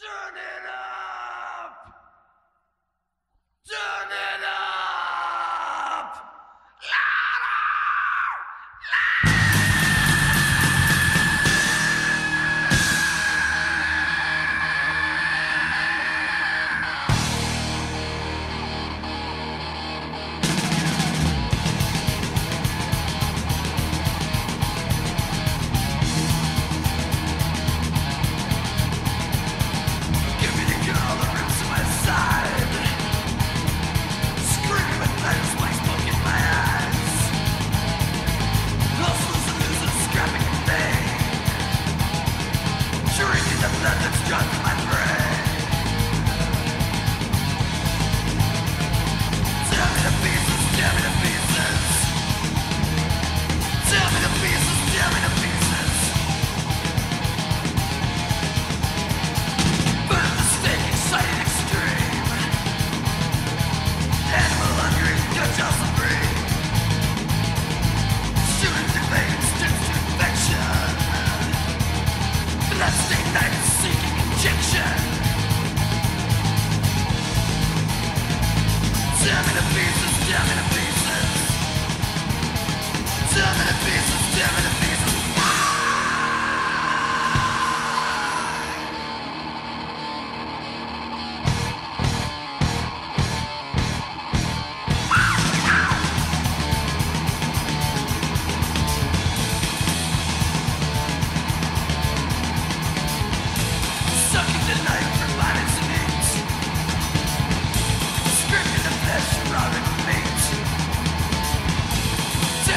Turn it up! Turn it up! Louder! Louder! Tell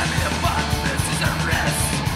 me about this is a rest.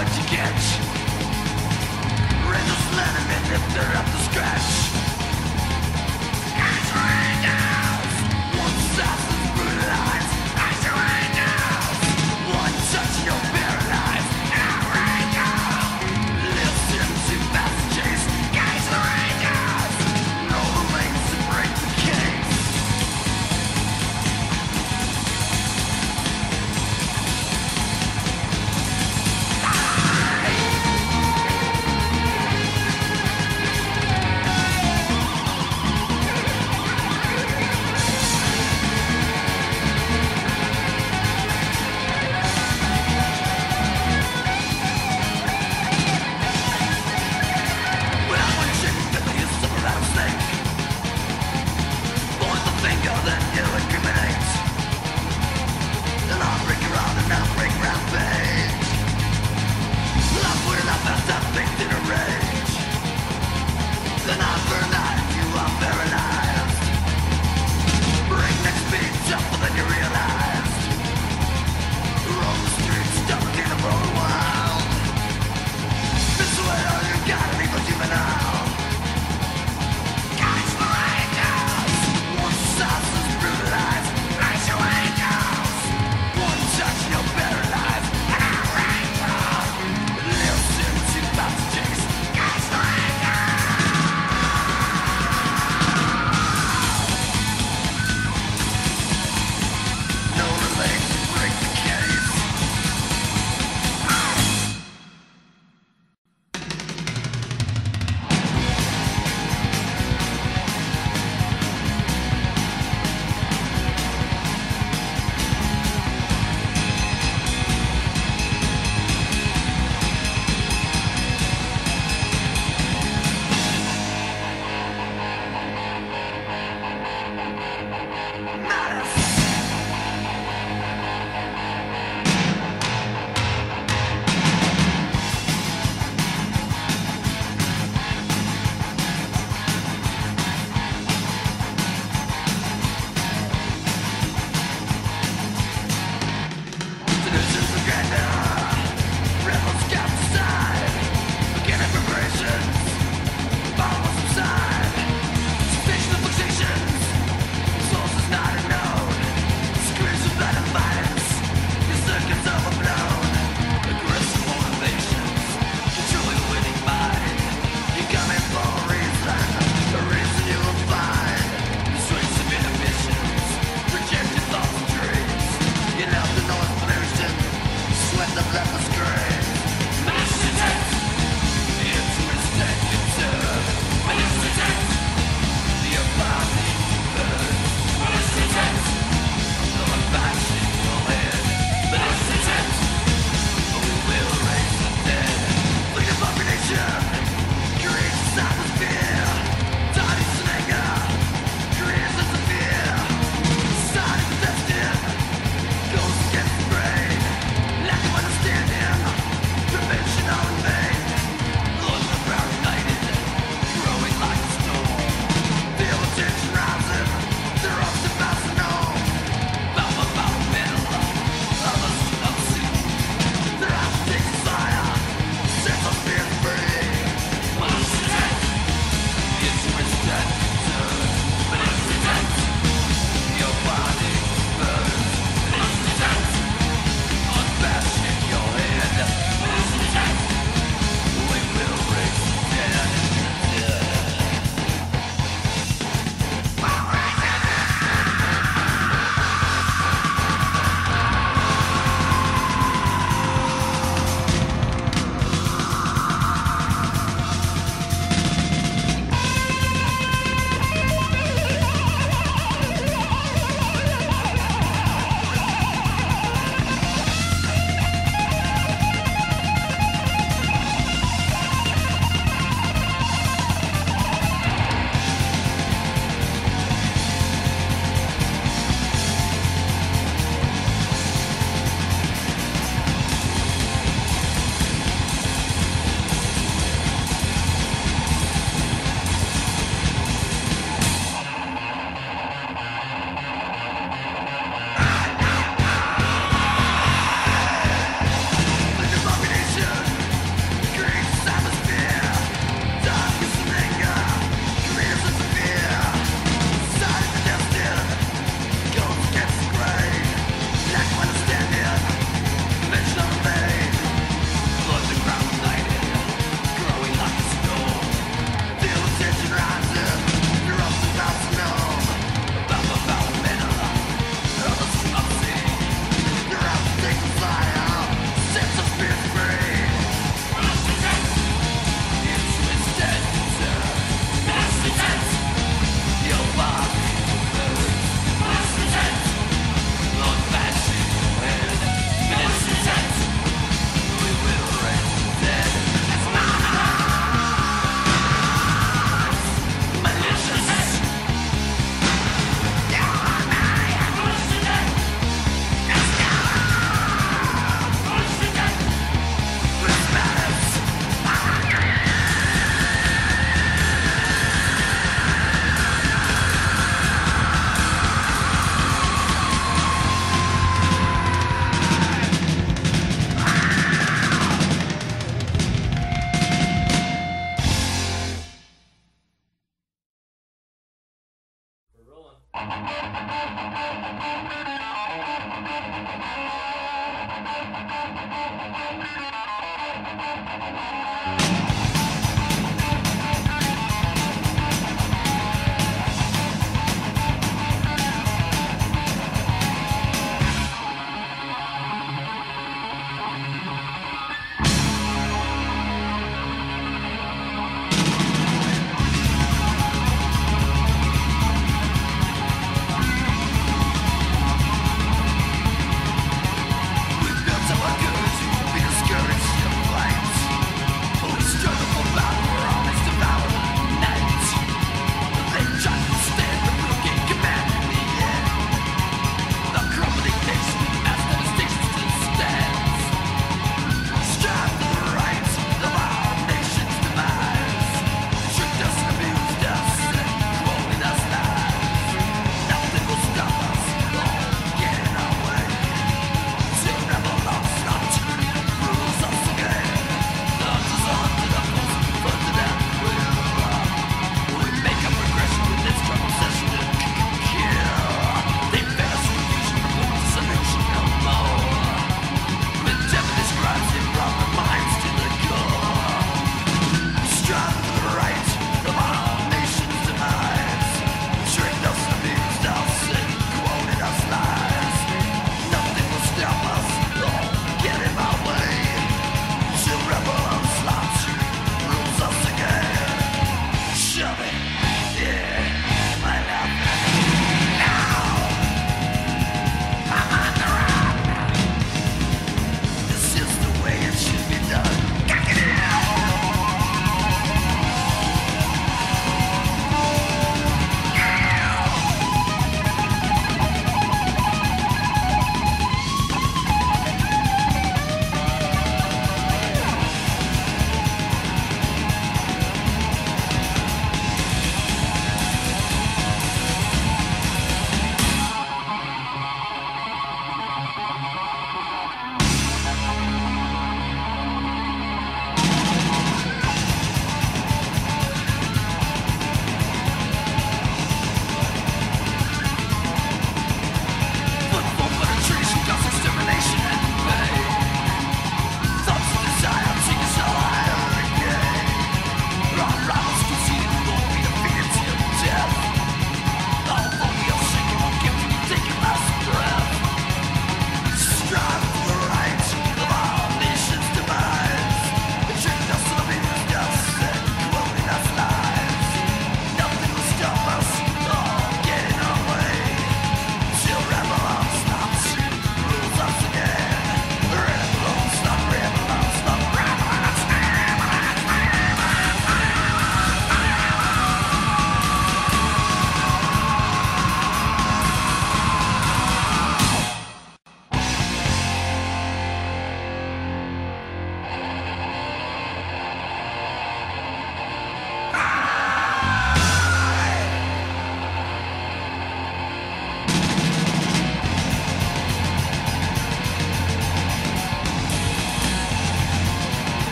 what you get. Riddles, letterman, if they're up to scratch. As windows, one assassin's brutalized. As windows, one touch, you're paralyzed. As windows, listen to messages. As windows, know the links and break the case. Hey!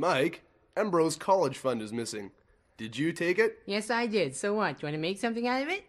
Mike, Ambrose College Fund is missing. Did you take it? Yes, I did. So what? Do you want to make something out of it?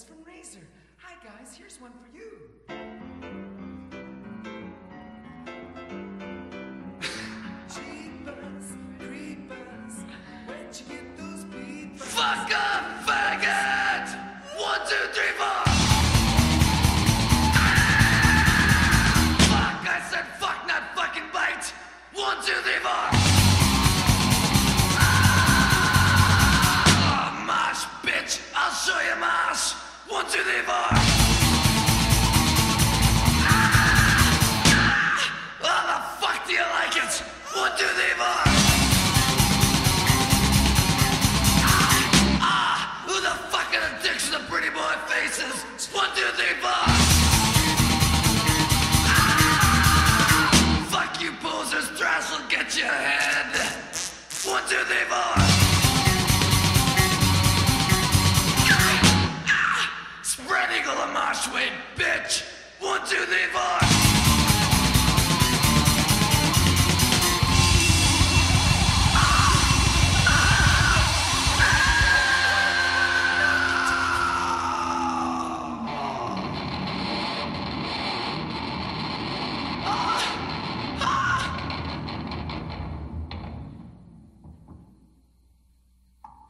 us from Razor. Hi guys, here's one for you.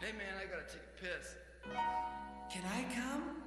Hey man, I gotta take a piss. Can I come?